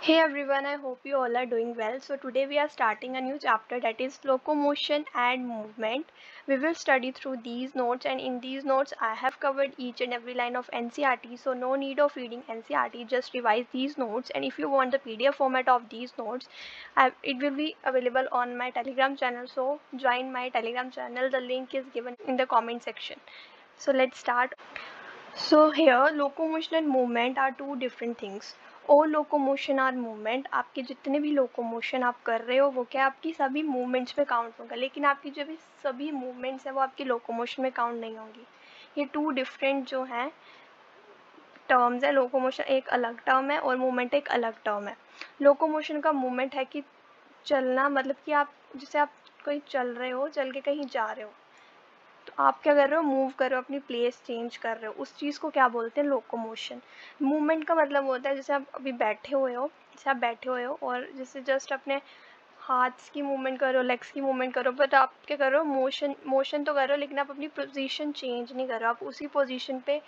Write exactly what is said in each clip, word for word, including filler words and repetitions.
Hey everyone, I hope you all are doing well. So today we are starting a new chapter, that is locomotion and movement. We will study through these notes, and in these notes I have covered each and every line of N C R T, so no need of reading N C R T, just revise these notes. And if you want the P D F format of these notes, I, it will be available on my Telegram channel, so join my Telegram channel. The link is given in the comment section. So let's start. So here locomotion and movement are two different things. और locomotion और movement, आपके जितने भी locomotion आप कर रहे हो वो क्या आपकी सभी मूवमेंट्स में काउंट होगा, लेकिन आपकी जो भी सभी मूवमेंट्स हैं वो आपकी लोकोमोशन में काउंट नहीं होंगी. ये टू डिफरेंट जो हैं टर्म्स हैं. लोकोमोशन एक अलग टर्म है और मूवमेंट एक अलग टर्म है. लोकोमोशन का मूवमेंट है कि चलना, मतलब कि आप जैसे आप कहीं चल रहे हो, चल के कहीं जा रहे हो, तो आप क्या कर रहे हो, मूव कर रहे हो, अपनी प्लेस चेंज कर रहे हो, उस चीज़ को क्या बोलते हैं, लोकोमोशन. मूवमेंट का मतलब होता है जैसे आप अभी बैठे हुए हो, जैसे आप बैठे हुए हो और जैसे जस्ट अपने हाथ्स की मूवमेंट करो, लेग्स की मूवमेंट करो, बट आप क्या कर रहे हो, मोशन मोशन तो कर रहे हो लेकिन आप अपनी पोजीशन चेंज नहीं कर रहे हो. आप उसी पोजीशन पे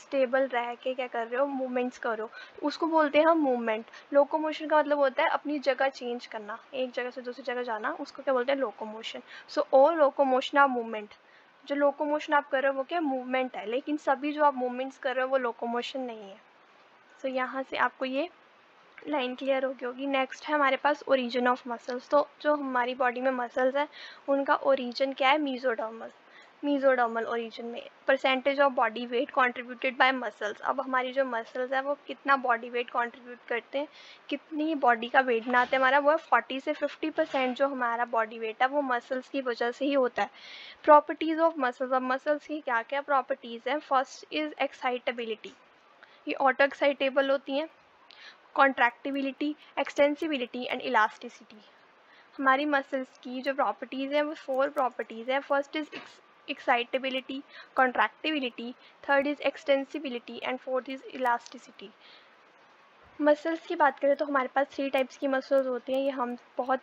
स्टेबल रह के क्या कर रहे हो, मूवमेंट्स करो, उसको बोलते हैं हम मूवमेंट. लोकोमोशन का मतलब होता है अपनी जगह चेंज करना, एक जगह से दूसरी जगह जाना, उसको क्या बोलते हैं, लोकोमोशन. सो और लोकोमोशन और मूवमेंट, जो लोकोमोशन आप कर रहे हो वो क्या मूवमेंट है, लेकिन सभी जो आप मूवमेंट्स कर रहे हो वो लोकोमोशन नहीं है. सो so, यहाँ से आपको ये लाइन क्लियर हो गई होगी. नेक्स्ट है हमारे पास ओरिजिन ऑफ मसल्स. तो जो हमारी बॉडी में मसल्स हैं उनका ओरिजिन क्या है, मीजोडर्मल. मीजोडर्मल ओरिजिन में percentage of body weight contributed by muscles. अब हमारी जो मसल्स हैं वो कितना बॉडी वेट कॉन्ट्रीब्यूट करते हैं, कितनी बॉडी का वेट बनाते हैं हमारा, वो है फोर्टी से फिफ्टी परसेंट जो हमारा बॉडी वेट है वो मसल्स की वजह से ही होता है. Properties of muscles. अब मसल्स की क्या क्या प्रॉपर्टीज़ हैं. फर्स्ट इज़ एक्साइटेबिलिटी, ये ऑटो एक्साइटेबल होती हैं. Contractibility, extensibility and elasticity. हमारी मसल्स की जो प्रॉपर्टीज़ हैं वो फोर प्रॉपर्टीज़ हैं. First is excitability, contractibility, third is extensibility and fourth is elasticity. Muscles की बात करें तो हमारे पास थ्री टाइप्स की मसल्स होती हैं. ये हम बहुत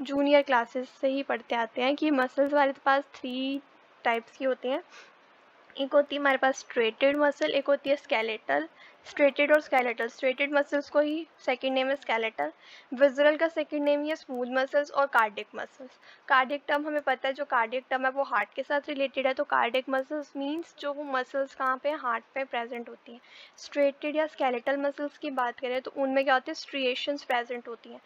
जूनियर क्लासेस से ही पढ़ते आते हैं कि मसल्स हमारे पास थ्री टाइप्स की होती हैं. एक होती है हमारे पास स्ट्रेटेड मसल, एक होती है स्केलेटल. स्ट्रेटेड और स्केलेटल, स्ट्रेटेड मसल्स को ही सेकंड नेम है स्केलेटल. विजरल का सेकंड नेम ही है स्मूथ मसल्स और कार्डियक मसल्स. कार्डियक टर्म हमें पता है, जो कार्डियक टर्म है वो हार्ट के साथ रिलेटेड है, तो कार्डियक मसल्स मींस जो मसल्स कहाँ पे, हार्ट पे प्रेजेंट होती हैं. स्ट्रेटेड या स्केलेटल मसल्स की बात करें तो उनमें क्या होते हैं, स्ट्रिएशंस प्रेजेंट होती हैं,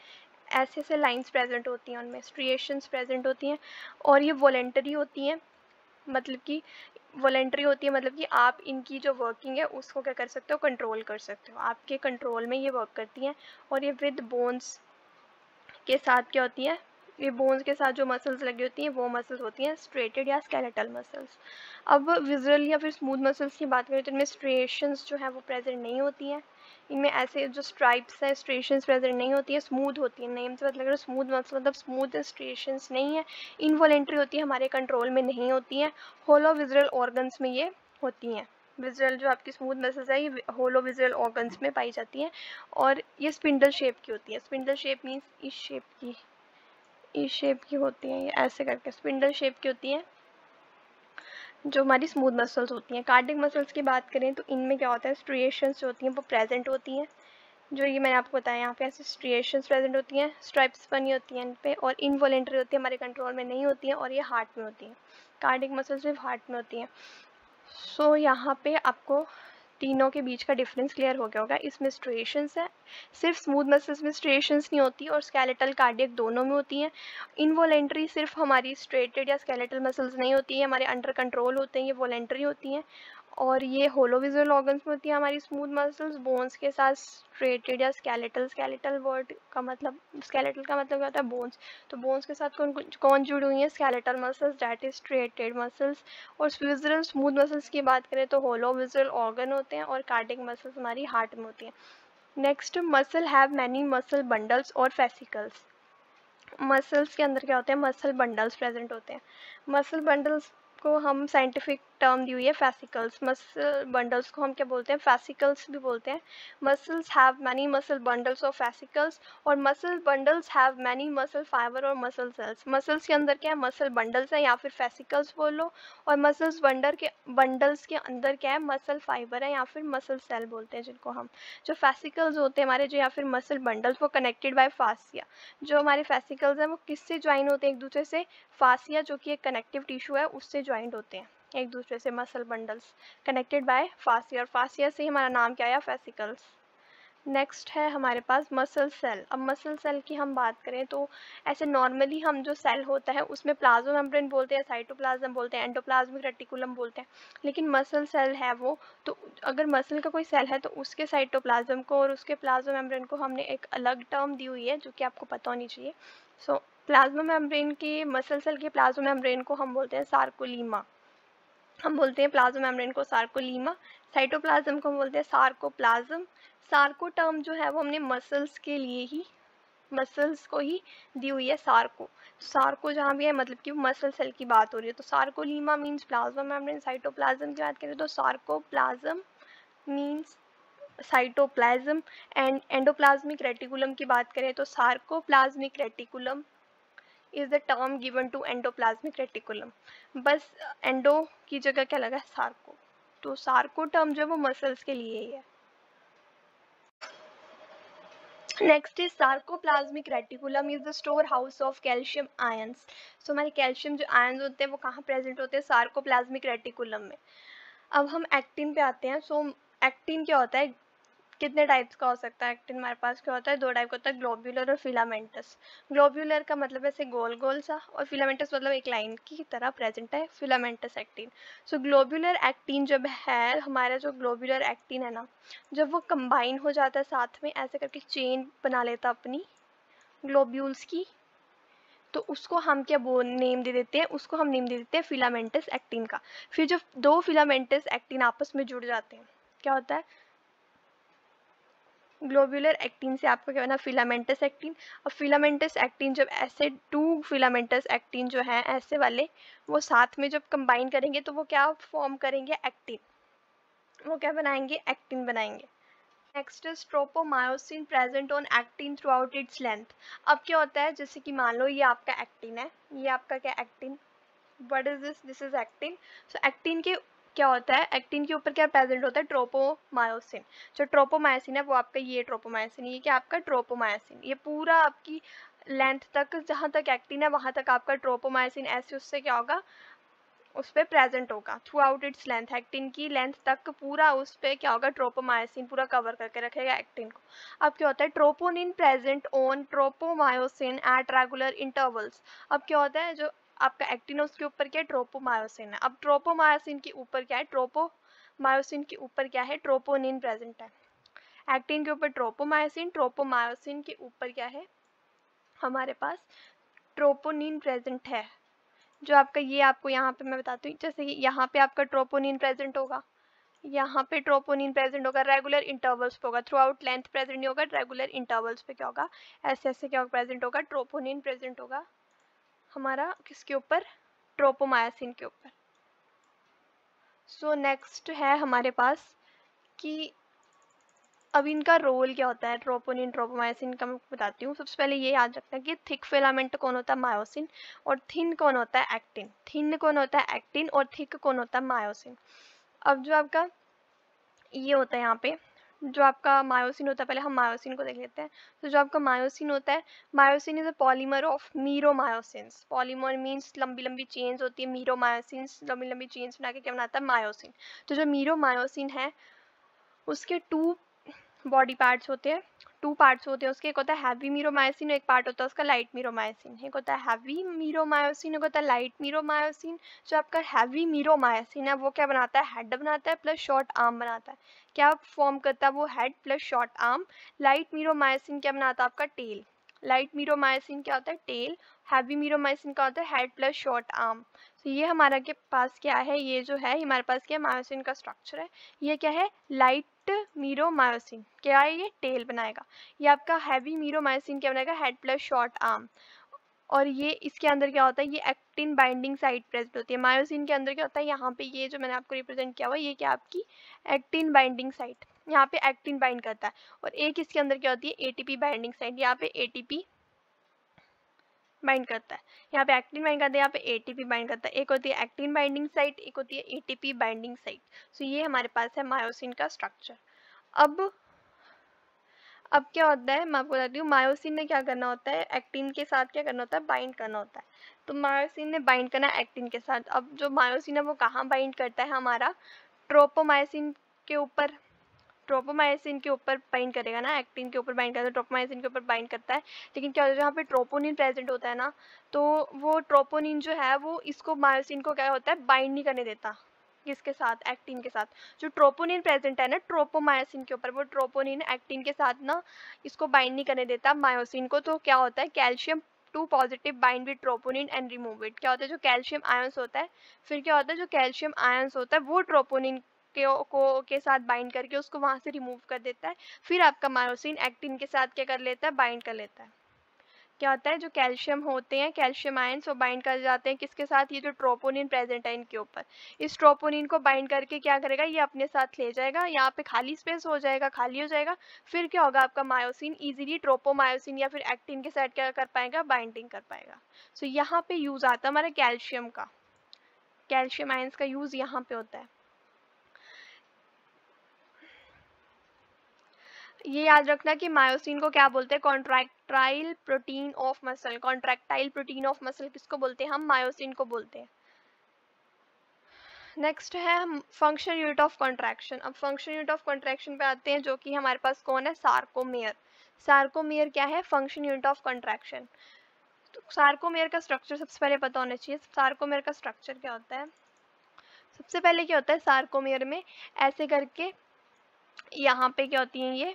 ऐसे ऐसे लाइन्स प्रेजेंट होती हैं, उनमें स्ट्रिएशंस प्रेजेंट होती हैं. और ये वॉलेंटरी होती हैं, मतलब कि वॉलेंट्री होती है, मतलब कि आप इनकी जो वर्किंग है उसको क्या कर सकते हो, कंट्रोल कर सकते हो, आपके कंट्रोल में ये वर्क करती हैं. और ये विद बोन्स के साथ क्या होती है, ये बोन्स के साथ जो मसल्स लगी होती हैं वो मसल्स होती हैं स्ट्रेटेड या स्केलेटल मसल्स. अब विजरल या फिर स्मूथ मसल्स की बात करें तो इनमें स्ट्रिएशंस जो है वो प्रेजेंट नहीं होती हैं, इनमें ऐसे जो स्ट्राइप्स हैं स्ट्रिएशंस प्रेजेंट नहीं होती है, स्मूथ होती है, नेम से मतलब स्मूथ मसल मतलब स्मूथ, स्ट्रिएशंस नहीं है, इनवॉलेंट्री होती है, हमारे कंट्रोल में नहीं होती हैं. होलो विजरल ऑर्गन्स में ये होती हैं, विजरल जो आपकी स्मूथ मसल्स है ये होलो विजरल ऑर्गन्स में पाई जाती हैं. और ये स्पिंडल शेप की होती है, स्पिंडल शेप मीन्स इस शेप की, इस शेप की होती हैं, ये ऐसे करके स्पिंडल शेप की होती हैं जो हमारी स्मूथ मसल्स होती हैं. कार्डिक मसल्स की बात करें तो इनमें क्या होता है, स्ट्रिएशंस जो होती हैं वो प्रेजेंट होती हैं, जो ये मैंने आपको बताया यहाँ पे ऐसे स्ट्रिएशंस प्रेजेंट होती हैं, स्ट्राइप्स बनी होती हैं इन पे, और इनवॉलेंट्री होती है, हमारे कंट्रोल में नहीं होती हैं, और ये हार्ट में होती हैं. कार्डिक मसल्स सिर्फ हार्ट में होती हैं. सो so, यहाँ पे आपको तीनों के बीच का डिफरेंस क्लियर हो गया होगा. इसमें स्ट्रिएशंस है, सिर्फ स्मूथ मसल्स में स्ट्रिएशंस नहीं होती, और स्केलेटल कार्डियक दोनों में होती हैं. इनवॉलेंट्री सिर्फ हमारी स्ट्रेटेड या स्केलेटल मसल्स नहीं होती है, हमारे अंडर कंट्रोल होते हैं, ये वॉलेंट्री होती हैं. और ये होलो विजुअल ऑर्गन्स में होती है हमारी स्मूथ मसल्स, बोन्स के साथ स्ट्रेटेड या स्केलेटल. स्केलेटल वर्ड का मतलब, स्केलेटल का मतलब क्या होता है, बोन्स, तो बोन्स के साथ कौन कौन जुड़ी हुई है, skeletal muscles that is striated muscles. और विजुअल स्मूथ मसल्स की बात करें तो होलो विजुअल ऑर्गन होते हैं, और कार्डिक मसल्स हमारी हार्ट में होती हैं. Next, muscle have many muscle bundles और फेसिकल्स. मसल्स के अंदर क्या होते हैं, मसल बंडल्स प्रेजेंट होते हैं. मसल बंडल्स को हम साइंटिफिक टर्म दी हुई है फैसिकल्स, मसल बंडल्स को हम क्या बोलते हैं, फैसिकल्स भी बोलते हैं। Muscles have many muscle bundles और फैसिकल्स, और muscle bundles have many muscle fibre और मसल सेल्स। मसल्स के अंदर क्या है, मसल बंडल्स हैं या फिर फैसिकल्स बोल लो, और मसल्स बंडल के बंडल्स के अंदर क्या है, मसल फाइबर है या फिर मसल सेल बोलते हैं जिनको हम। जो फैसिकल्स होते हैं हमारे जो या फिर मसल बंडल्स, वो कनेक्टेड बाय फासिया। जो हमारे फैसिकल्स हैं वो किससे ज्वाइन होते हैं एक दूसरे से, फासिया जो कि एक कनेक्टिव टिश्यू है उससे ज्वाइंट होते हैं एक दूसरे से। Muscle bundles connected by fascia, और फासिया से हमारा नाम क्या आया, फैसिकल्स। नेक्स्ट है हमारे पास मसल सेल। अब मसल सेल की हम बात करें तो ऐसे नॉर्मली हम जो सेल होता है उसमें प्लाज्मा मेम्ब्रेन बोलते हैं, साइटोप्लाज्म बोलते हैं, एंडोप्लाज्मिक रेटिकुलम बोलते हैं, लेकिन मसल सेल है वो तो अगर मसल का कोई सेल है तो उसके साइटोप्लाज्म को और उसके प्लाज्मा मेम्ब्रेन को हमने एक अलग टर्म दी हुई है जो कि आपको पता होनी चाहिए। सो प्लाज्मा मेम्ब्रेन के, मसल सेल के प्लाज्मा मेम्ब्रेन को हम बोलते हैं सार्कोलीमा, हम बोलते हैं प्लाज्मा मेम्ब्रेन को सार्कोलीमा। साइटोप्लाज्म को हम बोलते हैं सार्कोप्लाज्म। सार्को टर्म जो है वो हमने मसल्स के लिए ही, मसल्स को ही दी हुई है सार्को। सार्को जहाँ भी है मतलब कि मसल सेल की बात हो रही है, तो sarcolemma means plasma membrane. Cytoplasm की बात करें तो sarcoplasm means cytoplasm, and endoplasmic reticulum की बात करें तो sarcoplasmic reticulum is the term given to endoplasmic reticulum. बस एंडो की जगह क्या लगा है, सार्को। तो सार्को टर्म जो है वो मसल्स के लिए ही है। Next is sarcoplasmic reticulum is the store house of calcium ions. So हमारे कैल्शियम जो आयंस होते हैं वो कहाँ प्रेजेंट होते हैं, सार्कोप्लाज्मिक रेटिकुलम में। अब हम एक्टिन पे आते हैं। सो एक्टिन क्या होता है, कितने टाइप्स का हो सकता है एक्टिन, हमारे पास क्या होता है, दो टाइप का होता है, ग्लोब्यूलर और फिलामेंटस। ग्लोब्यूलर का मतलब ऐसे गोल गोल सा, और फिलामेंटस मतलब एक लाइन की तरह प्रेजेंट है, filamentous actin. So globular actin जब है हमारा, जो ग्लोब्यूलर एक्टिन है ना, जब वो कंबाइन हो जाता है साथ में ऐसे करके चेन बना लेता अपनी ग्लोब्यूल्स की, तो उसको हम क्या बोल नेम दे देते हैं, उसको हम नेम दे देते हैं फिलामेंटस एक्टिन का। फिर जब दो फिलामेंटस एक्टिन आपस में जुड़ जाते हैं, क्या होता है, ग्लोब्यूलर एक्टिन से आपको क्या बना, फिलामेंटस एक्टिन। और फिलामेंटस एक्टिन जब ऐसे टू फिलामेंटस एक्टिन जो है ऐसे वाले, वो साथ में जब कंबाइन करेंगे तो वो क्या फॉर्म करेंगे, एक्टिन। वो क्या बनाएंगे, एक्टिन बनाएंगे। Next is tropomyosin present on actin throughout its length. अब क्या होता है, जैसे कि मान लो ये आपका एक्टिन है, ये आपका क्या actin, what is this, this is actin. So actin के क्या होता है, एक्टिन के ऊपर क्या प्रेजेंट होता है, ट्रोपोमायोसिन। जो ट्रोपोमायोसिन है वो आपका ये ट्रोपोमायोसिन, ये क्या आपका ट्रोपोमायोसिन, ये पूरा आपकी लेंथ तक जहाँ तक एक्टिन है वहाँ तक आपका ट्रोपोमायोसिन ऐसे उससे क्या होगा, उस पर प्रेजेंट होगा throughout its length. Actin की लेंथ तक पूरा उस पर क्या होगा, ट्रोपोमायोसिन पूरा कवर करके रखेगा एक्टिन को। अब क्या होता है, troponin present on tropomyosin at regular intervals. अब क्या होता है, जो आपका एक्टिन है उसके ऊपर क्या है, ट्रोपोमायोसिन है। अब ट्रोपोमायोसिन के ऊपर क्या है, ट्रोपोमायोसिन के ऊपर क्या है, ट्रोपोनिन प्रेजेंट है। एक्टिन के ऊपर ट्रोपोमायोसिन, ट्रोपोमायोसिन के ऊपर क्या है हमारे पास, ट्रोपोनिन प्रेजेंट है। जो आपका ये आपको यहाँ पे मैं बताती हूँ, जैसे कि यहाँ पे आपका ट्रोपोनिन प्रेजेंट होगा, यहाँ पे ट्रोपोनिन प्रेजेंट होगा, रेगुलर इंटरवल्स पे होगा, थ्रू आउट लेंथ प्रेजेंट नहीं होगा, रेगुलर इंटरवल्स पे क्या होगा, ऐसे ऐसे क्या प्रेजेंट होगा, ट्रोपोनिन प्रेजेंट होगा हमारा किसके ऊपर, ट्रोपोमायोसिन के ऊपर। सो नेक्स्ट है हमारे पास कि अब इनका रोल क्या होता है, ट्रोपोनिन ट्रोपोमायोसिन का मैं बताती हूँ। सबसे पहले ये याद रखना कि थिक फिलामेंट कौन होता है, मायोसिन, और थिन कौन होता है, एक्टिन। थिन कौन होता है, एक्टिन, और थिक कौन होता है, मायोसिन। अब जो आपका ये होता है यहाँ पे, जो आपका मायोसिन होता है, पहले हम मायोसिन को देख लेते हैं। तो जो आपका मायोसिन होता है, myosin is a polymer of meromyosins. Polymer means लंबी लंबी चेन्स होती है, मीरोमायोसिन्स लंबी लंबी चेन्स बना के क्या बनाता है, मायोसिन। तो जो मीरोमायोसिन है उसके टू बॉडी पार्ट्स होते हैं, टू पार्ट्स होते हैं उसके, एक होता है हैवी मीरोमायोसिन, एक पार्ट होता है उसका लाइट मीरोमायोसिन। एक होता है हैवी मीरोमायोसिन, एक होता है लाइट मीरोमायोसिन। जो आपका हैवी मीरोमायोसिन है वो क्या बनाता है, हेड बनाता है प्लस शॉर्ट आर्म बनाता है, क्या फॉर्म करता है वो, head plus short arm. Light meromyosin क्या बनाता है, आपका टेल। लाइट मीरोमायोसिन क्या होता है, टेल। हैवी मीरोमायोसिन का होता है हेड प्लस शॉर्ट आर्म। तो ये हमारा के पास क्या है, ये जो है हमारे पास क्या मायोसिन का स्ट्रक्चर है, ये क्या है, लाइट मीरोमायोसिन क्या है, ये टेल बनाएगा। ये आपका हैवी मीरोमायोसिन क्या बनाएगा, हेड प्लस शॉर्ट आर्म। और ये इसके अंदर क्या होता है, ये एक्टिन बाइंडिंग साइट प्रेजेंट होती है। मायोसिन के अंदर क्या होता है, यहाँ पे ये जो मैंने आपको रिप्रेजेंट किया हुआ ये क्या आपकी एक्टिन बाइंडिंग साइट, यहाँ पे एक्टिन बाइंड करता है। और एक इसके अंदर क्या होती है, एटीपी बाइंडिंग साइट, यहाँ पे एटीपी बाइंड करता है, यहाँ पे एक्टिन बाइंड करता है, यहाँ पे एटीपी बाइंड करता है। एक होती है एक्टिन बाइंडिंग साइट, एक होती है एटीपी बाइंडिंग साइट। सो ये हमारे पास है मायोसिन का स्ट्रक्चर। अब अब क्या होता है, मैं आपको बताती हूँ, मायोसिन ने क्या करना होता है, एक्टिन के साथ क्या करना होता है, बाइंड करना होता है। तो मायोसिन ने बाइंड करना है एक्टिन के साथ। अब जो मायोसिन है वो कहाँ बाइंड करता है, हमारा ट्रोपोमायोसिन के ऊपर, ट्रोपोमायोसिन के ऊपर बाइंड करेगा ना, एक्टिन के ऊपर बाइंड करता है, ट्रोपोमायोसिन के ऊपर बाइंड करता है। लेकिन क्या होता है, जहाँ पे ट्रोपोनिन प्रेजेंट होता है ना, तो वो ट्रोपोनिन जो है वो इसको, मायोसिन को क्या होता है, बाइंड नहीं करने देता। किसके साथ, एक्टिन के साथ। जो ट्रोपोनिन प्रेजेंट है ना ट्रोपोमायोसिन के ऊपर, वो ट्रोपोनिन एक्टिन के साथ ना इसको बाइंड नहीं करने देता मायोसिन को। तो क्या होता है, calcium two positive bind with troponin and remove it. क्या होता है, जो कैल्शियम आयंस होता है, फिर क्या होता है, जो कैल्शियम आयंस होता है वो ट्रोपोनिन के को के साथ बाइंड करके उसको वहाँ से रिमूव कर देता है। फिर आपका मायोसिन एक्टिन के साथ क्या कर लेता है, बाइंड कर लेता है। क्या होता है, जो कैल्शियम होते हैं, कैल्शियम आयंस वो बाइंड कर जाते हैं किसके साथ, ये जो ट्रोपोनिन प्रेजेंट है इनके ऊपर। इस ट्रोपोनिन को बाइंड करके क्या करेगा, ये अपने साथ ले जाएगा, यहाँ पे खाली स्पेस हो जाएगा, खाली हो जाएगा। फिर क्या होगा, आपका मायोसिन इजीली ट्रोपोमायोसिन या फिर एक्टिन के साथ क्या कर पाएगा, बाइंडिंग कर पाएगा। सो so, यहाँ पे यूज़ आता है हमारा कैल्शियम का, कैल्शियम आयंस का यूज़ यहाँ पे होता है। ये याद रखना कि मायोसिन को क्या बोलते हैं, contractile protein of muscle. Contractile protein of muscle किसको बोलते हैं हम, मायोसिन को बोलते हैं। नेक्स्ट है फंक्शन यूनिट ऑफ कॉन्ट्रैक्शन। अब फंक्शन यूनिट ऑफ कॉन्ट्रैक्शन पे आते हैं, जो कि हमारे पास कौन है, सार्कोमेयर। सार्कोमेयर क्या है, फंक्शन यूनिट ऑफ कॉन्ट्रैक्शन। तो सार्कोमेयर का स्ट्रक्चर सबसे पहले पता होना चाहिए। सार्कोमेयर का स्ट्रक्चर क्या होता है, सबसे पहले क्या होता है, सार्कोमेयर में ऐसे करके यहाँ पे क्या होती है, ये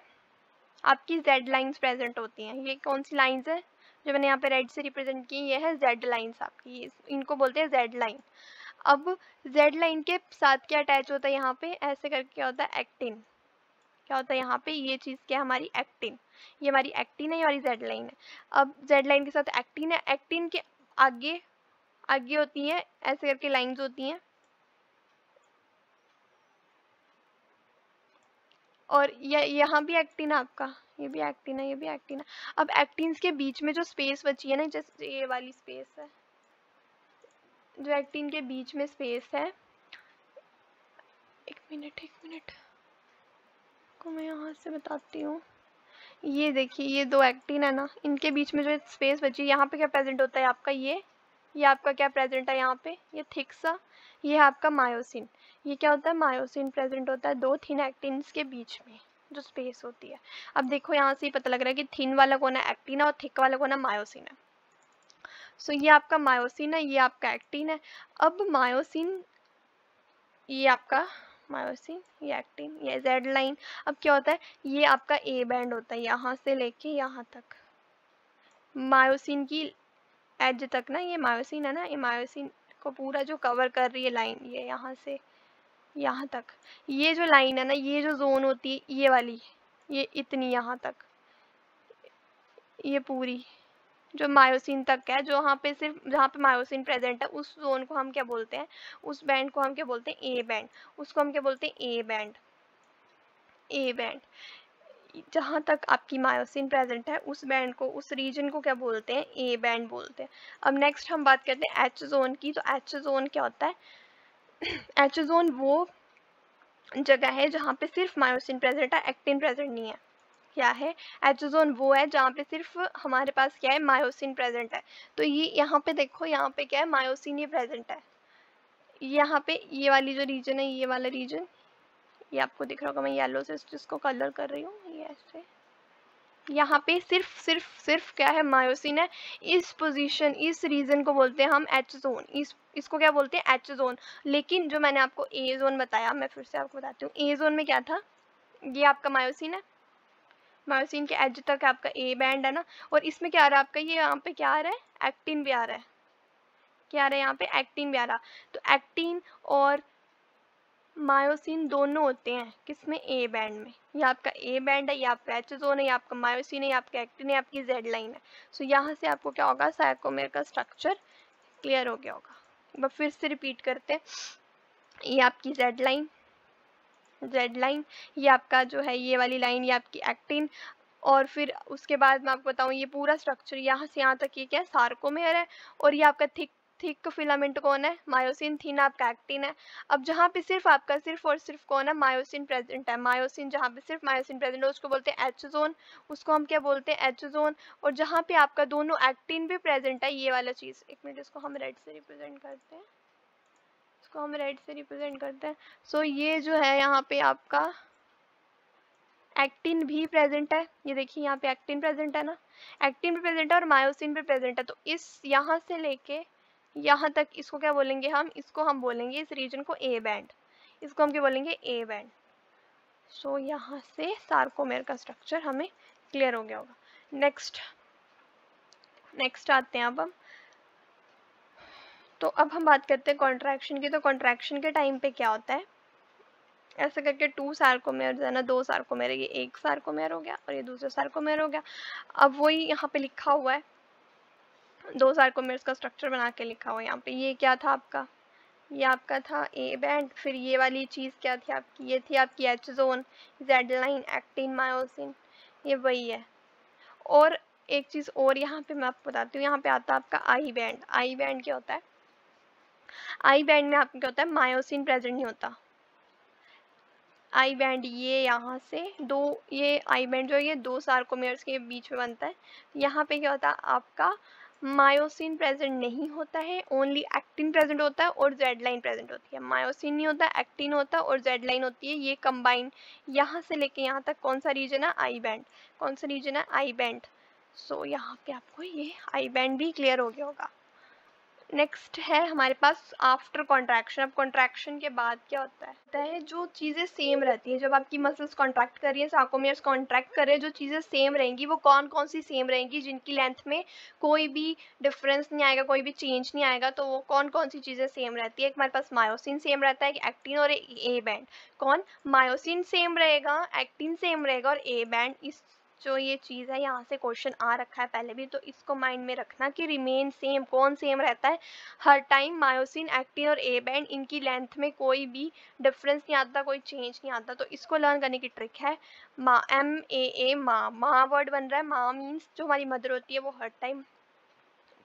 आपकी जेड लाइंस प्रेजेंट होती हैं। ये कौन सी लाइंस है, जो मैंने यहाँ पे रेड से रिप्रेजेंट की, ये है जेड लाइंस आपकी, इनको बोलते हैं जेड लाइन। अब जेड लाइन के साथ क्या अटैच होता है, यहाँ पे ऐसे करके क्या होता है, एक्टिन। क्या होता है यहाँ पे, ये चीज़ क्या है हमारी, एक्टिन। ये हमारी एक्टिन है, ये हमारी जेड लाइन है। अब जेड लाइन के साथ एक्टिन है, एक्टिन के आगे आगे होती हैं ऐसे करके लाइन्स होती हैं, और यह यहाँ भी एक्टिन है आपका, ये भी एक्टिन है, ये भी एक्टिन है। अब एक्टिन्स के बीच में जो स्पेस बची है ना, जस्ट ये वाली स्पेस है, जो एक्टिन के बीच में स्पेस है, एक मिनट एक मिनट को मैं यहाँ से बताती हूँ। ये देखिए, ये दो एक्टिन है ना, इनके बीच में जो स्पेस बची है, यहाँ पे क्या प्रेजेंट होता है आपका, ये ये आपका क्या प्रेजेंट है यहाँ पे, ये थिक सा, ये है आपका मायोसिन। ये क्या होता है, मायोसिन प्रेजेंट होता है दो थिन एक्टिन्स के बीच में जो स्पेस होती है। अब देखो यहाँ से ही पता लग रहा है कि थिन वाला कोना एक्टिन है और थिक वाला कोना मायोसिन है। सो so, ये आपका मायोसिन है, ये आपका एक्टिन है। अब मायोसिन, ये आपका मायोसिन, ये एक्टिन, ये जेड लाइन। अब क्या होता है, ये आपका ए बैंड होता है, यहाँ से लेके यहाँ तक मायोसिन की एज तक ना, ये मायोसिन है ना, ये मायोसिन को पूरा जो कवर कर रही है लाइन, ये यहाँ से यहाँ तक। ये जो लाइन है ना, ये जो जोन होती है ये वाली, ये इतनी यहाँ तक, ये पूरी जो मायोसिन तक है, जो वहाँ पे सिर्फ जहाँ पे मायोसिन प्रेजेंट है उस जोन को हम क्या बोलते हैं, उस बैंड को हम क्या बोलते हैं, ए बैंड। उसको हम क्या बोलते हैं, ए बैंड। ए बैंड जहाँ तक आपकी मायोसिन प्रेजेंट है उस बैंड को, उस रीजन को क्या बोलते हैं, ए बैंड बोलते हैं। अब नेक्स्ट हम बात करते हैं एच जोन की। तो एच जोन क्या होता है, एच जोन वो जगह है जहाँ पे सिर्फ मायोसिन प्रेजेंट है, एक्टिन प्रेजेंट नहीं है। क्या है, एच जोन वो है जहाँ पे सिर्फ हमारे पास क्या है, मायोसिन प्रेजेंट है। तो ये यह यहाँ पे देखो, यहाँ पे क्या है, मायोसिन ही प्रेजेंट है। यहाँ पे ये वाली जो रीजन है, ये वाला रीजन, ये आपको दिख रहा होगा, मैं येलो से इसको कलर कर रही हूँ, ये ऐसे। यहाँ पे सिर्फ सिर्फ सिर्फ क्या है, मायोसिन है। इस पोजीशन, इस रीजन को बोलते हैं हम एच जोन। इस इसको क्या बोलते हैं, एच जोन। लेकिन जो मैंने आपको ए जोन बताया, मैं फिर से आपको बताती हूँ, ए जोन में क्या था, ये आपका मायोसिन है, मायोसिन के एज तक आपका ए बैंड है ना, और इसमें क्या आ रहा है आपका, ये यहाँ पे क्या आ रहा है, एक्टिन भी आ रहा है। क्या आ रहा है यहाँ पे, एक्टिन भी आ रहा। तो एक्टिन और मायोसिन दोनों होते हैं किसमें, ए बैंड में। ये आपका ए बैंड है, ये आपका एच जोन है, ये आपका मायोसिन है, आपका एक्टिन है, आपकी जेड लाइन है। सो so, यहाँ से आपको क्या होगा, सार्कोमेर का स्ट्रक्चर क्लियर हो गया होगा। एक बार फिर से रिपीट करते हैं, ये आपकी जेड लाइन जेड लाइन ये आपका जो है ये वाली लाइन, ये आपकी एक्टिन, और फिर उसके बाद मैं आपको बताऊँ ये पूरा स्ट्रक्चर यहाँ से यहाँ तक ये क्या है, सार्कोमेर है। और ये आपका थिक थिक फिलामेंट कौन है, मायोसिन, थीन आपका एक्टिन है। अब जहाँ पे सिर्फ आपका सिर्फ और सिर्फ कौन है, मायोसिन प्रेजेंट है। मायोसिन जहाँ पे सिर्फ मायोसिन प्रेजेंट है उसको बोलते हैं एच जोन, उसको हम क्या बोलते हैं, एच जोन। और जहाँ पे आपका दोनों एक्टिन भी प्रेजेंट है, ये वाला चीज़, एक मिनट इसको हम रेड से रिप्रेजेंट करते हैं, इसको हम रेड से रिप्रेजेंट करते हैं। सो ये जो है यहाँ पे आपका एक्टिन भी प्रेजेंट है, ये देखिए यहाँ पे एक्टिन प्रेजेंट है ना, एक्टिन भी प्रेजेंट है और मायोसिन भी प्रेजेंट है। तो इस यहाँ से लेके यहाँ तक इसको क्या बोलेंगे हम, इसको हम बोलेंगे इस रीजन को ए बैंड, इसको हम क्या बोलेंगे, ए बैंड। सो यहाँ से सार्कोमेर का स्ट्रक्चर हमें क्लियर हो गया होगा। नेक्स्ट नेक्स्ट आते हैं अब हम, तो अब हम बात करते हैं कॉन्ट्रैक्शन की। तो कॉन्ट्रैक्शन के टाइम पे क्या होता है, ऐसे करके टू सार्कोमेर है ना, दो सार्कोमेर, ये एक सार्कोमेर हो गया और ये दूसरा सार्कोमेर हो गया। अब वही यहाँ पे लिखा हुआ है, दो सार्कोमेर्स का स्ट्रक्चर बना के लिखा हुआ है यहाँ पे। ये क्या था आपका, ये आपका था ए बैंड, फिर ये वाली चीज़ क्या थी आपकी, ये थी आपकी H zone, Z line, actin, myosin, ये वही है। और एक चीज़ और यहाँ पे मैं आपको बताती हूँ, यहाँ पे आता है आपका आई बैंड। आई बैंड क्या होता है, आई बैंड में आपका क्या होता है, मायोसिन प्रेजेंट नहीं होता। आई बैंड ये यहाँ से दो, ये आई बैंड जो है ये दो सार्कोमेयर्स के बीच में बनता है। यहाँ पे क्या होता है आपका, मायोसिन प्रेजेंट नहीं होता है, ओनली एक्टिन प्रेजेंट होता है और जेड लाइन प्रेजेंट होती है। मायोसिन नहीं होता, एक्टिन होता है और जेड लाइन होती है। ये कंबाइन यहाँ से लेके यहाँ तक कौन सा रीजन है, आई बैंड, कौन सा रीजन है, आई बैंड। सो यहाँ पे आपको ये आई बैंड भी क्लियर हो गया होगा। नेक्स्ट है हमारे पास आफ्टर कॉन्ट्रैक्शन। अब कॉन्ट्रैक्शन के बाद क्या होता है, जो चीज़ें सेम रहती हैं, जब आपकी मसल्स कॉन्ट्रैक्ट कर रही हैं, सार्कोमेयर्स कॉन्ट्रैक्ट कर रहे हैं, जो चीज़ें सेम रहेंगी वो कौन कौन सी सेम रहेंगी, जिनकी लेंथ में कोई भी डिफरेंस नहीं आएगा, कोई भी चेंज नहीं आएगा। तो वो कौन कौन सी चीज़ें सेम रहती है, एक हमारे पास मायोसिन सेम रहता है, एक्टिन और ए बैंड। कौन, मायोसिन सेम रहेगा, एक्टिन सेम रहेगा और ए बैंड। इस जो ये चीज़ है यहाँ से क्वेश्चन आ रखा है पहले भी, तो इसको माइंड में रखना कि रिमेन सेम, कौन सेम रहता है हर टाइम, मायोसिन, एक्टिन और ए बैंड। इनकी लेंथ में कोई भी डिफरेंस नहीं आता, कोई चेंज नहीं आता। तो इसको लर्न करने की ट्रिक है मा, एम ए ए माँ, माँ वर्ड बन रहा है। माँ मीन्स जो हमारी मदर होती है, वो हर टाइम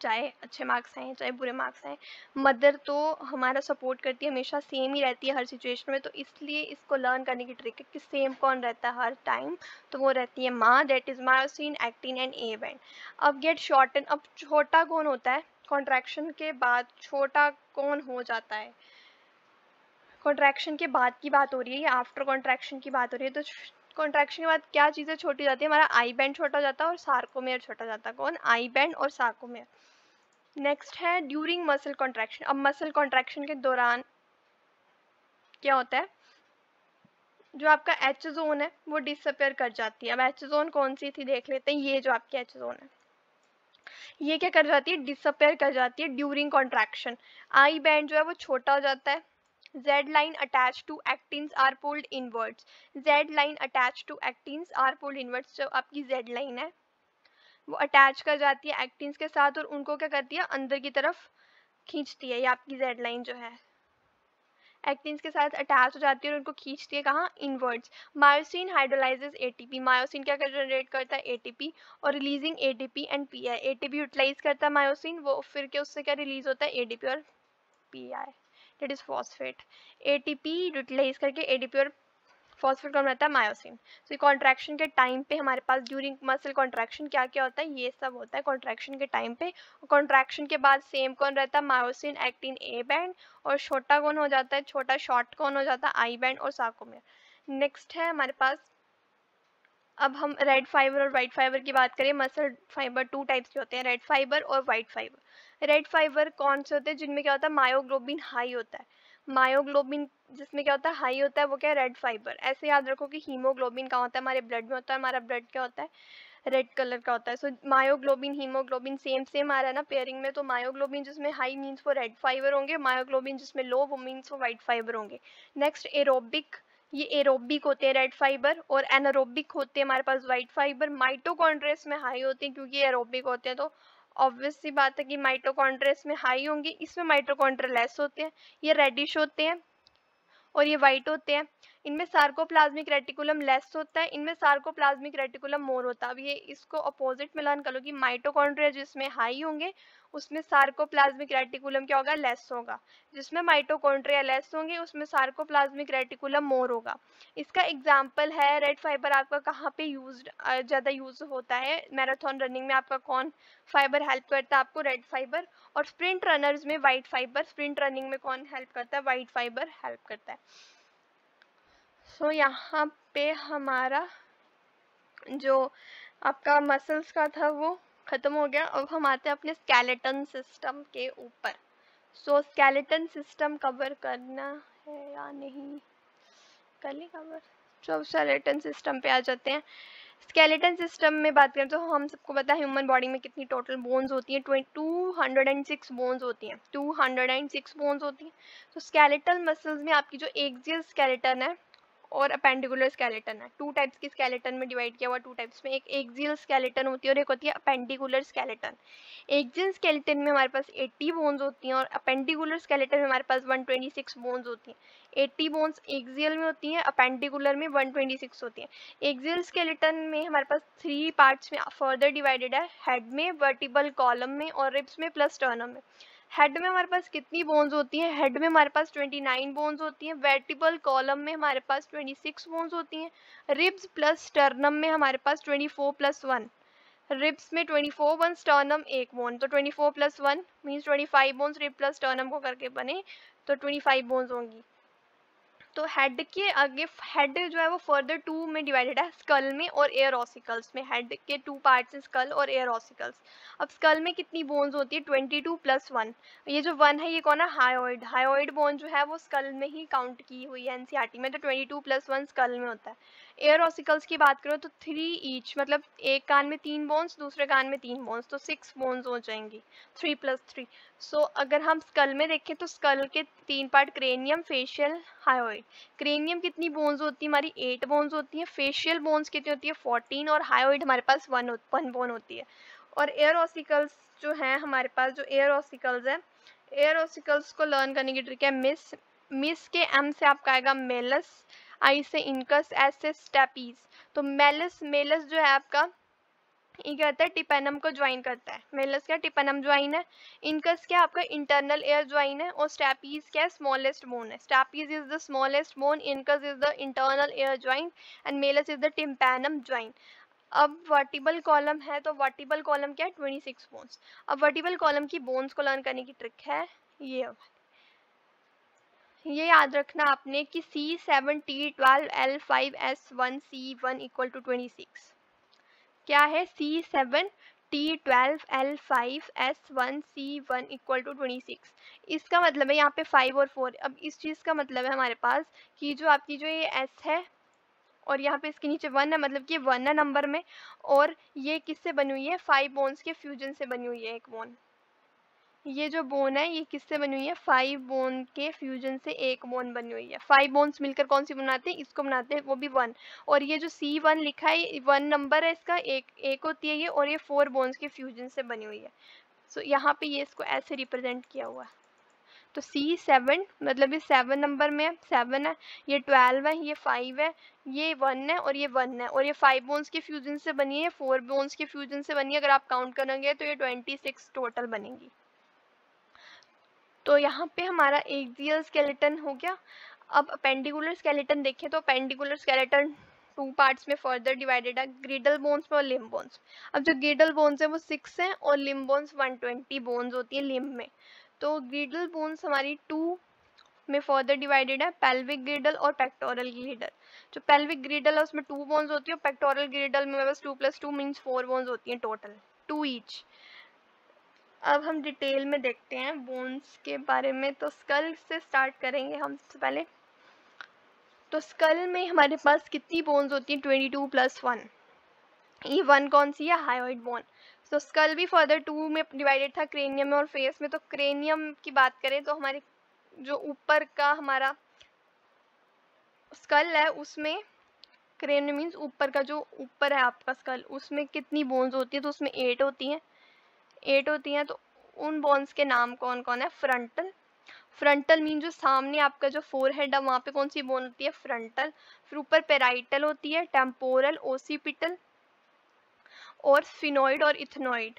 चाहे अच्छे मार्क्स आए चाहे बुरे मार्क्स आए, मदर तो हमारा सपोर्ट करती है, हमेशा सेम ही रहती है हर सिचुएशन में। तो इसलिए इसको लर्न करने की ट्रिक है कि सेम कौन रहता है हर टाइम, तो वो रहती है माँ, that is myosin, actin and A band. अब गेट शॉर्टन, अब छोटा कौन होता है, कॉन्ट्रैक्शन के बाद छोटा कौन हो जाता है, कॉन्ट्रैक्शन के बाद की बात हो रही है या आफ्टर कॉन्ट्रैक्शन की बात हो रही है। तो कॉन्ट्रैक्शन के बाद क्या चीज़ें छोटी जाती है, हमारा आई बैंड छोटा जाता है और सार्कोमेयर छोटा जाता है। कौन, आई बैंड और सार्कोमेयर। नेक्स्ट है ड्यूरिंग मसल कॉन्ट्रैक्शन। अब मसल कॉन्ट्रैक्शन के दौरान क्या होता है, जो आपका एच जोन है वो डिसअपेयर कर जाती है। अब एच जोन कौन सी थी देख लेते हैं, ये जो आपकी एच जोन है ये क्या कर जाती है, डिसअपेयर कर जाती है ड्यूरिंग कॉन्ट्रैक्शन। आई बैंड जो है वो छोटा हो जाता है। Z line attached to actins are pulled inwards. Z line attached to actins are pulled inwards. जो आपकी Z line है वो अटैच कर जाती है एक्टिन्स के साथ और उनको क्या करती है, अंदर की तरफ खींचती है। ये आपकी Z line जो है एक्टिन्स के साथ अटैच हो जाती है और उनको खींचती है कहाँ, inwards. Myosin hydrolyses ATP, myosin क्या जनरेट करता है, एटीपी, और releasing ATP and PI. ATP utilise करता है मायोसिन, वो फिर के उससे क्या रिलीज होता है, एटीपी और PI, that is phosphate. ATP utilise करके एटीपी और फॉस्फेट कम रहता है मायोसिन। सो कॉन्ट्रैक्शन के टाइम पे हमारे पास ड्यूरिंग मसल कॉन्ट्रैक्शन क्या क्या होता है, ये सब होता है कॉन्ट्रैक्शन के टाइम पे। कॉन्ट्रैक्शन के बाद सेम कौन रहता है, मायोसिन, एक्टिन, ए बैंड, और छोटा कौन हो जाता है, छोटा शॉर्ट कौन हो जाता है, आई बैंड और सार्कोमेयर। नेक्स्ट है हमारे पास, अब हम रेड फाइबर और वाइट फाइबर की बात करें। मसल फाइबर टू टाइप्स के होते हैं, रेड फाइबर और वाइट फाइबर। रेड फाइबर कौन से होते हैं, जिनमें क्या होता है, मायोग्लोबिन हाई होता है। मायोग्लोबिन जिसमें क्या होता है, हाई होता है, वो क्या है, रेड फाइबर। ऐसे याद रखो कि हीमोग्लोबिन कहाँ होता है, हमारे ब्लड में होता है। हमारा ब्लड क्या होता है, रेड कलर का होता है। So myoglobin, haemoglobin same same आ रहा है ना पेयरिंग में। तो मायोग्लोबिन जिसमें हाई मीन्स वो रेड फाइबर होंगे, मायोग्लोबिन जिसमें लो वो मीन्स वो वाइट फाइबर होंगे। नेक्स्ट एरोबिक ये एरोबिक होते हैं रेड फाइबर, और एनारोबिक होते हैं हमारे पास वाइट फाइबर। माइटोकॉन्ड्रिया में हाई होते हैं क्योंकि एरोबिक होते हैं, तो ऑब्वियस सी बात है कि माइटोकॉन्ड्रिया में हाई होंगे। इसमें माइटोकॉन्ड्रिया लेस होते हैं, ये रेडिश होते हैं और ये वाइट होते हैं। इनमें सार्कोप्लाज्मिक रेटिकुलम लेस होता है, इनमें सार्कोप्लाज्मिक रेटिकुलम मोर होता है। अब ये इसको अपोजिट मिलान कर लो कि माइटोकॉन्ड्रिया जिसमें हाई होंगे उसमें सार्कोप्लाज्मिक रेटिकुलम क्या होगा, लेस होगा। जिसमें माइटोकॉन्ड्रिया लेस होंगे उसमें सार्कोप्लाज्मिक रेटिकुलम मोर होगा। इसका एग्जाम्पल है रेड फाइबर आपका कहाँ पे यूज ज़्यादा यूज होता है, मैराथन रनिंग में आपका कौन फाइबर हेल्प करता है आपको, रेड फाइबर। और स्प्रिंट रनर्स में वाइट फाइबर, स्प्रिंट रनिंग में कौन हेल्प करता है, वाइट फाइबर हेल्प करता है। सो so, यहाँ पे हमारा जो आपका मसल्स का था वो ख़त्म हो गया। अब हम आते हैं अपने स्केलेटन सिस्टम के ऊपर। सो स्केलेटन सिस्टम कवर करना है या नहीं, कर ले कवर। चलो स्केलेटन सिस्टम पे आ जाते हैं। स्केलेटन सिस्टम में बात करें तो हम सबको पता है ह्यूमन बॉडी में कितनी टोटल बोन्स होती हैं, two hundred and six bones होती हैं, two hundred and six bones होती हैं। तो स्केलेटल मसल्स में आपकी जो एक्सियल स्केलेटन है और अपेंडिकुलर स्केलेटन है, टू टाइप्स की स्केलेटन में डिवाइड किया हुआ, टू टाइप्स में एक एक्सियल स्केलेटन होती है और एक होती है अपेंडिकुलर स्केलेटन। एक्सियल स्केलेटन में हमारे पास अस्सी बोन्स होती हैं और अपेंडिकुलर स्केलेटन में हमारे पास एक सौ छब्बीस बोन्स होती हैं। अस्सी बोन्स एक्सियल में होती हैं, अपेंडिकुलर में एक सौ छब्बीस होती हैं। एक्सियल स्केलेटन में हमारे पास थ्री पार्ट्स में फर्दर डिवाइडेड है, हेड में, वर्टिब्रल कॉलम में और रिब्स में प्लस स्टर्नम में। हेड में हमारे पास कितनी बोन्स होती हैं, हेड में हमारे पास उनतीस बोन्स होती हैं, वर्टिब्रल कॉलम में हमारे पास छब्बीस बोन्स होती हैं, रिब्स प्लस स्टर्नम में हमारे पास चौबीस प्लस वन, रिब्स में चौबीस वन, स्टर्नम एक बोन, तो चौबीस प्लस वन मींस पच्चीस बोन्स रिब प्लस स्टर्नम को करके बने तो पच्चीस बोन्स होंगी। तो हेड के आगे, हेड जो है वो फर्दर टू में डिवाइडेड है, स्कल में और एयर ऑसिकल्स में। हेड के टू पार्ट्स हैं, स्कल और एयर ऑसिकल्स। अब स्कल में कितनी बोन्स होती है, बाईस प्लस वन। ये जो वन है ये कौन है, हायोइड। हायोइड बोन जो है वो स्कल में ही काउंट की हुई है एनसीईआरटी में, तो बाईस प्लस वन स्कल में होता है। एयर ऑसिकल्स की बात करो तो थ्री ईच, मतलब एक कान में तीन बोन्स, दूसरे कान में तीन बोन्स, तो सिक्स बोन्स हो जाएंगी, थ्री प्लस थ्री। सो अगर हम स्कल में देखें तो स्कल के तीन part, cranium, facial, hyoid. Cranium कितनी बोन्स होती है हमारी, एट बोन्स होती है, फेशियल बोन्स कितनी होती है, फोर्टीन, और हायोइड हमारे पास वन वन बोन होती है। और एयर ऑसिकल्स जो है हमारे पास, जो एयर ऑसिकल्स है, एयर ऑसिकल्स को लर्न करने की ट्रिक है मिस, मिस के एम से आपका आएगा मेलस, आई से इनकस, एस से स्टेपीज। तो मेलस, मेलस जो है आपका ये कहता है टिपेनम को ज्वाइन करता है, मेलस क्या टिपेनम ज्वाइन है, इनकस क्या आपका इंटरनल एयर ज्वाइन है, और स्टेपीज क्या स्मॉलेस्ट बोन है, stapes is the smallest bone, incus is the internal ear join and malleus is the tympanum join. अब वर्टिब्रल कॉलम है, तो वर्टिब्रल कॉलम क्या है, छब्बीस बोन्स। अब वर्टिब्रल कॉलम की बोन्स को लर्न करने की ट्रिक है ये ये याद रखना आपने कि C seven T twelve L five S one C one equal to twenty six. क्या है, C seven T twelve L five S one C one equal to twenty six. इसका मतलब है यहाँ पे फाइव और फोर। अब इस चीज़ का मतलब है हमारे पास कि जो आपकी जो ये S है और यहाँ पे इसके नीचे वन है, मतलब कि वन है नंबर में, और ये किससे बनी हुई है, फाइव बोन्स के फ्यूजन से बनी हुई है एक बोन। ये जो बोन है ये किससे बनी हुई है, फाइव बोन के फ्यूजन से एक बोन बनी हुई है। फाइव बोन्स मिलकर कौन सी बनाते हैं, इसको बनाते हैं, वो भी वन। और ये जो सी वन लिखा है वन नंबर है इसका, एक एक होती है ये, और ये फोर बोन्स के फ्यूजन से बनी हुई है। सो so, यहाँ पे ये इसको ऐसे रिप्रेजेंट किया हुआ है। तो सी सेवन मतलब ये सेवन नंबर में है, सेवन है, ये ट्वेल्व है, ये फाइव है, ये वन है और ये वन है, और ये फाइव बोन्स के फ्यूजन से बनी है, फोर बोन्स के फ्यूजन से बनी है। अगर आप काउंट करेंगे तो ये ट्वेंटी सिक्स टोटल बनेंगी। तो यहाँ पे हमारा एक्सियल स्केलेटन हो गया। अब अपेंडिकुलर स्केलेटन देखें तो अपेंडिकुलर स्केलेटन टू पार्ट्स में फर्दर डिवाइडेड है, ग्रिडल बोन्स में और लिम्ब बोन्स। अब जो ग्रिडल बोन्स है वो सिक्स हैं और लिम्ब बोन्स एक सौ बीस बोन्स होती है लिम्ब में। तो ग्रिडल बोन्स हमारी टू में फर्दर डिवाइडेड है, पेल्विक ग्रिडल और पेक्टोरल ग्रिडल। जो पेल्विक ग्रिडल है उसमें टू बोन्स होती है, और पेक्टोरल ग्रिडल में बस two plus two means four bones होती हैं टोटल, टू ईच। अब हम डिटेल में देखते हैं बोन्स के बारे में। तो स्कल से स्टार्ट करेंगे हम सबसे पहले। तो स्कल में हमारे पास कितनी बोन्स होती हैं, बाईस प्लस वन। ये वन कौन सी है, हायोइड बोन। तो स्कल भी फर्दर टू में डिवाइडेड था, क्रेनियम में और फेस में। तो क्रेनियम की बात करें तो हमारे जो ऊपर का हमारा स्कल है उसमें, क्रेनियम मीन्स ऊपर का जो ऊपर है आपका स्कल, उसमें कितनी बोन्स होती है? तो उसमें एट होती हैं, एट होती हैं। तो उन बोन्स के नाम कौन कौन है? फ्रंटल, फ्रंटल मीन जो सामने आपका जो फोरहेड है वहाँ पे कौन सी बोन होती है? फ्रंटल। फिर ऊपर पेराइटल होती है, टेम्पोरल, ओसीपिटल और स्फिनॉइड और इथनॉइड।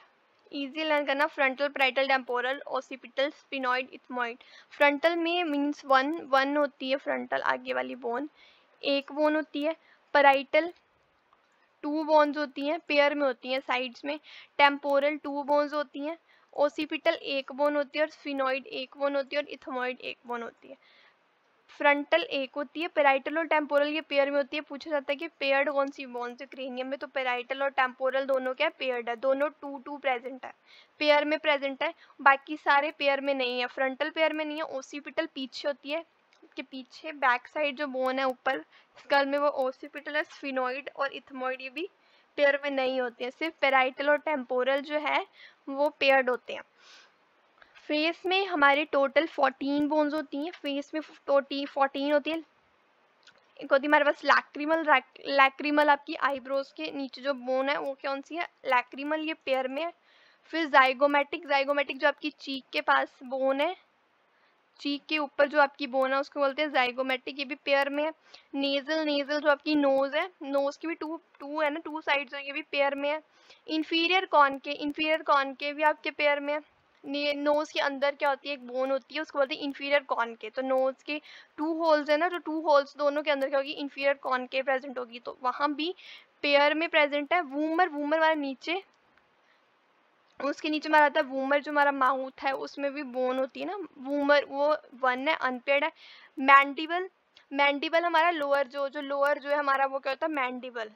इजी लर्न करना, frontal, parietal, temporal, occipital, sphenoid, ethmoid. Frontal में मीन्स वन वन होती है फ्रंटल, आगे वाली बोन एक बोन होती है। पेराइटल टू बोन्स होती हैं, पेयर में होती हैं साइड्स में। टेम्पोरल टू बोन्स होती हैं, ओसीपिटल एक बोन होती है और स्फिनॉइड एक बोन होती है और इथमॉइड एक बोन होती है। फ्रंटल एक होती है, पेराइटल और टेम्पोरल ये पेयर में होती है। पूछा जाता है कि पेयर्ड कौन सी बोन्स है क्रेनियम में, तो पेराइटल और टेम्पोरल दोनों क्या है? पेयर्ड है, दोनों टू टू प्रेजेंट है, पेयर में प्रेजेंट है, बाकी सारे पेयर में नहीं है। फ्रंटल पेयर में नहीं है, ओसीपिटल पीछे होती है, के पीछे बैक साइड जो बोन है ऊपर स्कल में वो ओसीपिटल है। स्फिनॉइड और इथमॉइड ये भी पेयर में नहीं होते हैं, सिर्फ पेराइटल और टेम्पोरल जो है वो पेयर्ड होते हैं। फेस में हमारे टोटल फोर्टीन बोन्स होती हैं, फेस में टोटी फोर्टीन होती है। एक होती है हमारे पास लैक्रिमल, लैक्रिमल आपकी आईब्रोज के नीचे जो बोन है वो कौन सी है? लैक्रिमल, ये पेयर में है। फिर जाइगोमेटिक, जाइगोमेटिक जो आपकी चीक के पास बोन है, चीक के ऊपर जो आपकी बोन है उसको बोलते हैं जाइगोमेटिक, ये भी पेयर में है। नेजल, नेजल जो आपकी नोज है, नोज की भी टू टू है ना, टू साइड्स है, ये भी पेयर में है। Inferior conchae, inferior conchae भी आपके पेयर में है। नोज के अंदर क्या होती है? एक बोन होती है उसको बोलते हैं इन्फीरियर कॉन के। तो नोज के टू होल्स है ना, तो टू होल्स दोनों के अंदर क्या होगी? इन्फीरियर कॉन के प्रेजेंट होगी, तो वहाँ भी पेयर में प्रेजेंट है। वूमर, वूमर वाला नीचे, उसके नीचे हमारा आता है वूमर, जो हमारा माउथ है उसमें भी बोन होती है ना वूमर, वो वन है, अनपेयर्ड है। मैंडिबल, मैंडिबल हमारा लोअर जो जो लोअर जो है हमारा वो क्या होता है? मैंडिबल,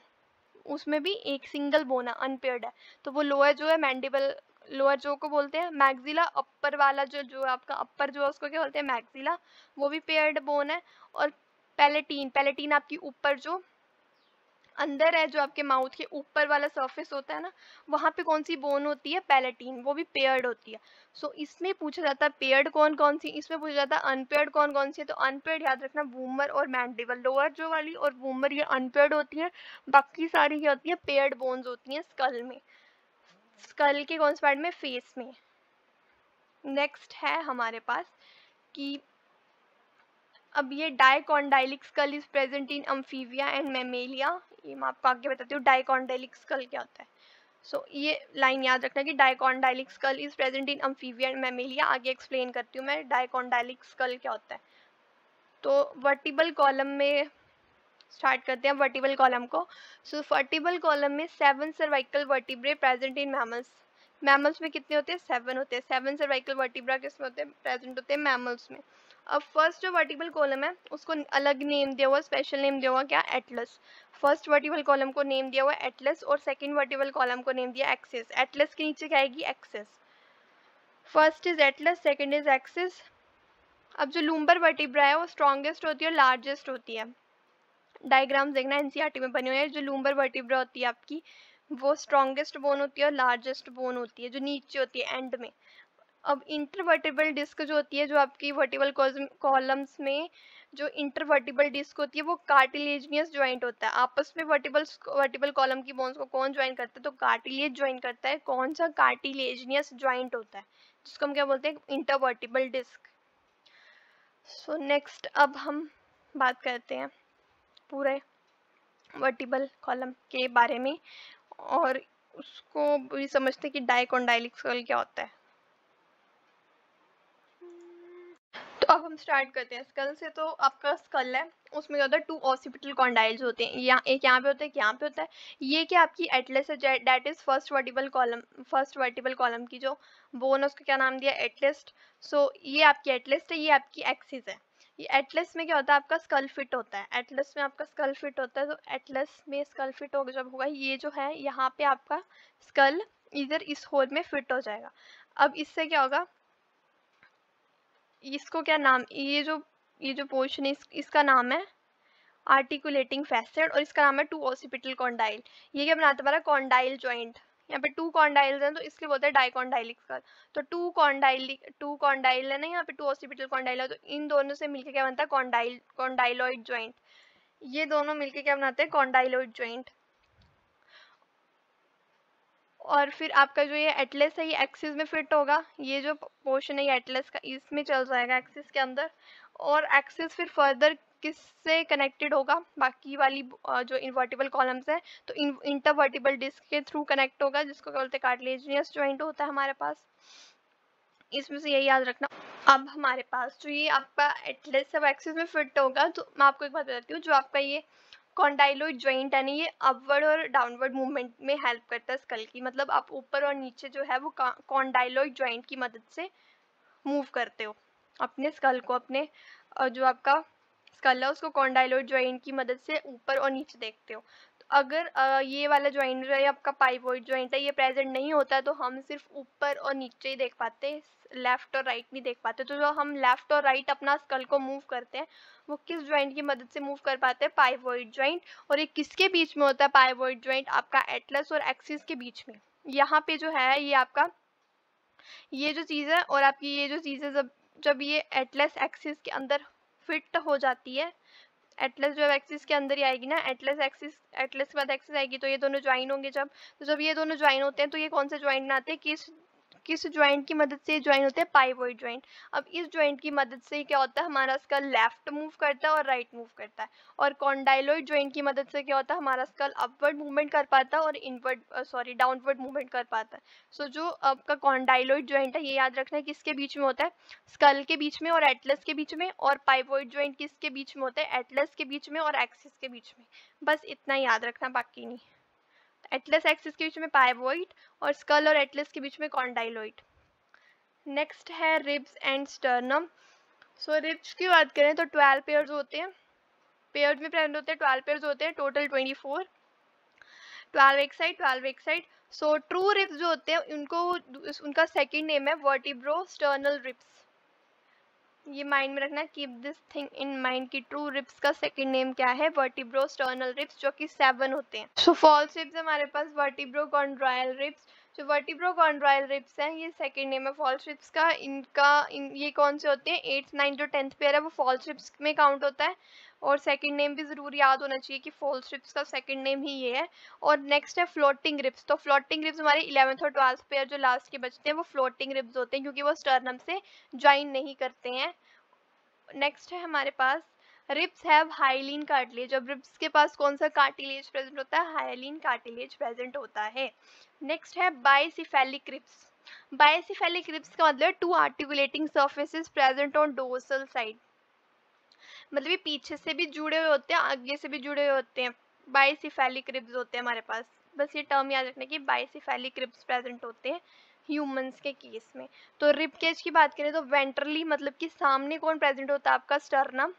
उसमें भी एक सिंगल बोन है, अनपेयर्ड है, तो वो लोअर जो है मैंडिबल, लोअर जो को बोलते हैं। मैग्जिला, अपर वाला जो जो आपका अपर जो है उसको क्या बोलते हैं? मैग्जिला, वो भी पेयर्ड बोन है। और पैलेटीन, पैलेटीन आपकी ऊपर जो अंदर है जो आपके माउथ के ऊपर वाला सरफेस होता है ना, वहाँ पे कौन सी बोन होती है? पैलेटीन, वो भी पेयर्ड होती है। सो so, इसमें पूछा जाता है पेयर्ड कौन कौन सी, इसमें पूछा जाता है अनपेयर्ड कौन कौन सी है। तो अनपेयर्ड याद रखना वूमर और मैंडिबल, लोअर जो वाली और वूमर ये अनपेयर्ड होती है, बाकी सारी क्या होती है? पेयर्ड बोन्स होती हैं स्कल में, स्कल के कौन से पार्ट में? फेस में। नेक्स्ट है हमारे पास कि अब ये dicondylic skull is present in amphibia and mammalia, ये मैं आपको आगे बताती हूँ डाइकोंडाइलिक स्कल क्या होता है। सो so, ये लाइन याद रखना कि dicondylic skull is present in amphibia and mammalia, आगे एक्सप्लेन करती हूँ मैं डाइकोंडाइलिक स्कल क्या होता है। तो वर्टिबल कॉलम में स्टार्ट करते हैं, वर्टिबल कॉलम को। सो so, वर्टिबल कॉलम में seven cervical vertebrae present in mammals, mammals में कितने होते हैं? सेवन होते हैं। सेवन सर्वाइकल वर्टिब्रा किसमें होते हैं? प्रेजेंट होते हैं मैमल्स में। अब फर्स्ट जो वर्टिबल कॉलम है उसको अलग नेम दिया हुआ, स्पेशल नेम दिया हुआ क्या? एटलस। फर्स्ट वर्टिबल कॉलम को नेम दिया हुआ एटलस और सेकंड वर्टिबल कॉलम को नेम दिया एक्सिस। एटलस के नीचे क्या आएगी? Axis. First is atlas, second is axis. अब जो लूम्बर वर्टिब्रा है वो स्ट्रॉन्गेस्ट होती है और लार्जेस्ट होती है। डायग्राम्स देखना एनसीईआरटी में बनी हुई है। जो लूम्बर वर्टिब्रा होती है आपकी वो स्ट्रॉन्गेस्ट बोन होती है और लार्जेस्ट बोन होती है जो नीचे होती है एंड में। अब इंटरवर्टिबल डिस्क जो होती है, जो आपकी वर्टिबल कॉलम्स में जो इंटरवर्टिबल डिस्क होती है वो कार्टिलेजियस ज्वाइंट होता है। आपस में वर्टिबल वर्टिबल कॉलम की बोन्स को कौन ज्वाइन करता है? तो कार्टिलेज ज्वाइन करता है। कौन सा कार्टिलेजियस ज्वाइंट होता है जिसको हम क्या बोलते हैं? Intervertebral disc. सो नेक्स्ट अब हम बात करते हैं पूरे वर्टिबल कॉलम के बारे में और उसको भी समझते हैं कि डाइकोंडाइलिक स्कल क्या होता है। तो अब हम स्टार्ट करते हैं स्कल से। तो आपका स्कल है उसमें क्या होता है? टू ऑसिपिटल कॉन्डाइल्स होते हैं, यहाँ एक यहाँ पे होता है, एक यहाँ पे होता है। ये क्या आपकी एटलस है, that is first vertebral column, first vertebral column की जो बोन है उसको क्या नाम दिया? एटलस। सो ये आपकी एटलस है, ये आपकी एक्सिस है। ये एटलस में क्या होता है? आपका स्कल फिट होता है। एटलस में आपका स्कल फिट होता है, तो एटलस में स्कल फिट होगा जब होगा ये जो है यहाँ पे आपका स्कल इधर इस होल में फिट हो जाएगा। अब इससे क्या होगा? इसको क्या नाम, ये जो ये जो पोर्शन है इस, इसका नाम है आर्टिकुलेटिंग फैसेट और इसका नाम है टू ऑसिपिटल कॉन्डाइल। ये क्या बनाता है? हमारा कॉन्डाइल ज्वाइंट। यहाँ पे टू कॉन्डाइल्स हैं तो इसलिए बोलते हैं डाइकोंडाइलिक स्कल। तो टू कॉन्डाइलिक टू कॉन्डाइल है ना, यहाँ पे टू ऑसिपिटल कॉन्डाइल है, तो इन दोनों से मिलकर क्या बनता है? Condyle, condyloid joint. ये दोनों मिलके क्या बनाते हैं, कॉन्डाइलोइड ज्वाइंट। और फिर आपका जो ये एटलस है ये एक्सिस में फिट होगा, ये जो पोर्शन है ये एटलस का इसमें चल जाएगा एक्सिस के अंदर। और एक्सिस फिर फर्दर किससे कनेक्टेड होगा, बाकी वाली जो इनवर्टिबल कॉलम्स है तो इंटरवर्टिबल डिस्क के थ्रू कनेक्ट होगा, जिसको क्या बोलते हैं कार्टिलेजिनियस ज्वाइंट होता है हमारे पास। इसमें से यही याद रखना। अब हमारे पास जो ये आपका एटलस है वो एक्सिस में फिट होगा, तो मैं आपको एक बात बताती हूँ, जो आपका ये कॉन्डाइलोइड ज्वाइंट है ना ये अपवर्ड और डाउनवर्ड मूवमेंट में हेल्प करता है स्कल की, मतलब आप ऊपर और नीचे जो है वो कॉन्डाइलोइड ज्वाइंट की मदद से मूव करते हो अपने स्कल को, अपने जो आपका स्कल है उसको कॉन्डाइलोइड ज्वाइंट की मदद से ऊपर और नीचे देखते हो। तो अगर ये वाला ज्वाइंट जो है आपका पाइवोइड ज्वाइंट है ये प्रेजेंट नहीं होता तो हम सिर्फ ऊपर और नीचे ही देख पाते, लेफ्ट और राइट नहीं देख पाते। तो जो हम लेफ्ट और राइट अपना स्कल को मूव करते हैं वो किस ज्वाइंट की मदद से मूव कर पाते हैं, पाइवोइड ज्वाइंट। और ये किसके बीच में होता है पाइवोइड ज्वाइंट, आपका एटलस और एक्सिस के बीच में। यहाँ पे जो है ये आपका ये जो चीज़ है और आपकी ये जो चीज़ है, जब जब ये एटलस एक्सिस के अंदर फिट हो जाती है, एटलस जो एक्सिस के अंदर ही आएगी ना, एटलस एक्सिस एटलस के बाद एक्सिस आएगी, तो ये दोनों ज्वाइन होंगे। जब तो जब ये दोनों ज्वाइन होते हैं तो ये कौन से ज्वाइंट बनाते हैं, किस किस ज्वाइंट की मदद से ज्वाइन होते हैं, पाइवोइड ज्वाइंट। अब इस ज्वाइंट की मदद से क्या होता है, हमारा स्कल लेफ्ट मूव करता है और राइट मूव करता है। और कॉन्डाइलोइड ज्वाइंट की मदद से क्या होता है, हमारा स्कल अपवर्ड मूवमेंट कर पाता है और इनवर्ड सॉरी डाउनवर्ड मूवमेंट कर पाता है। सो so, जो आपका कॉन्डाइलोइड ज्वाइंट है ये याद रखना है किसके बीच में होता है, स्कल के बीच में और एटलस के बीच में। और पाइवोइड ज्वाइंट किसके बीच में होता है, एटलस के बीच में और एक्सिस के बीच में। बस इतना याद रखना, बाकी नहीं। एटलस एक्सिस के बीच में पाइवोइड और स्कल और एटलस के बीच में कॉन्डाइलोइड। नेक्स्ट है ribs and sternum. So ribs की बात करें तो ट्वेल्व पेयर्स होते हैं, पेयर्स में प्रेजेंट होते हैं, ट्वेल्व पेयर्स होते हैं टोटल ट्वेंटी फोर, ट्वेल्व एक साइड ट्वेल्व एक साइड। सो ट्रू रिब्स जो होते हैं उनको उनका सेकंड नेम है वर्टिब्रो स्टर्नल रिब्स। ये माइंड में रखना, keep this thing in mind कि ट्रू रिब्स का सेकंड नेम क्या है, वर्टिब्रो स्टर्नल रिब्स, जो कि सेवन होते हैं। सो फॉल्स रिब्स हमारे पास वर्टिब्रो कॉन्ड्रायल रिब्स, जो वर्टिब्रो कॉन्ड्रायल रिब्स हैं ये सेकंड नेम है फॉल्स रिब्स का। इनका इन ये कौन से होते हैं, एट्थ नाइन्थ जो टेंथ पेयर है वो फॉल्स रिब्स में काउंट होता है। और सेकंड नेम भी ज़रूर याद होना चाहिए कि फॉल्स रिब्स का सेकंड नेम ही ये है। और नेक्स्ट है फ्लोटिंग रिब्स। तो फ्लोटिंग रिब्स हमारे इलेवंथ और ट्वेल्थ पेयर जो लास्ट के बचते हैं वो फ्लोटिंग रिब्स होते हैं, क्योंकि वो स्टर्नम से ज्वाइन नहीं करते हैं। नेक्स्ट है हमारे पास रिब्स हैव हाइलिन कार्टिलेज। अब रिब्स के पास कौन सा कार्टिलेज प्रेजेंट होता है, हाइलिन कार्टिलेज प्रेजेंट होता है। नेक्स्ट है बाइसिफेलिक रिब्स। बाइसिफेलिक रिब्स का मतलब two articulating surfaces present on dorsal side, मतलब ये पीछे से भी जुड़े हुए होते हैं आगे से भी जुड़े हुए होते हैं, बाइसिफेलिक रिब्स होते हैं हमारे पास। बस ये टर्म याद रखना कि बाइसिफेलिक रिब्स प्रेजेंट होते हैं ह्यूमंस के केस में। तो रिब केज की बात करें तो वेंट्रली मतलब कि सामने कौन प्रेजेंट होता है, आपका स्टर्नम।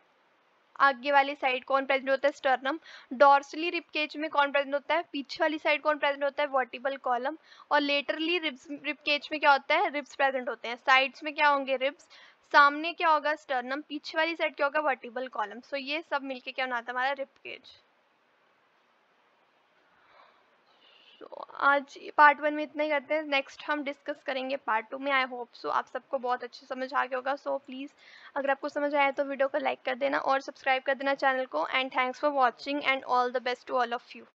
आगे वाली साइड कौन प्रेजेंट होता है, स्टर्नम। डॉर्सली रिब केज में कौन प्रेजेंट होता है, पीछे वाली साइड कौन प्रेजेंट होता है, वर्टिबल कॉलम। और लेटरली रिब्स रिब केज में क्या होता है, रिब्स प्रेजेंट होते हैं। साइड्स में क्या होंगे, रिब्स। सामने क्या होगा, स्टर्नम। पीछे वाली साइड क्या होगा, वर्टिबल कॉलम। सो ये सब मिलके क्या बनाता है हमारा रिब केज। so, आज पार्ट वन में इतना ही करते हैं, नेक्स्ट हम डिस्कस करेंगे पार्ट टू में। आई होप सो आप सबको बहुत अच्छे समझ आ गया होगा। सो so, प्लीज़ अगर आपको समझ आया तो वीडियो को लाइक कर देना और सब्सक्राइब कर देना चैनल को। And thanks for watching and all the best to all of you.